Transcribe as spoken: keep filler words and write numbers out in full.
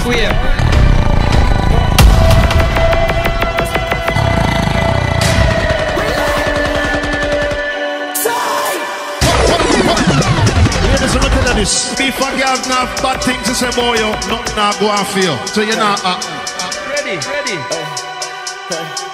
queer. This. Before you have enough bad things to say, boy, you, nothing I go and feel. So you're not uh, uh, ready, ready. Uh, uh.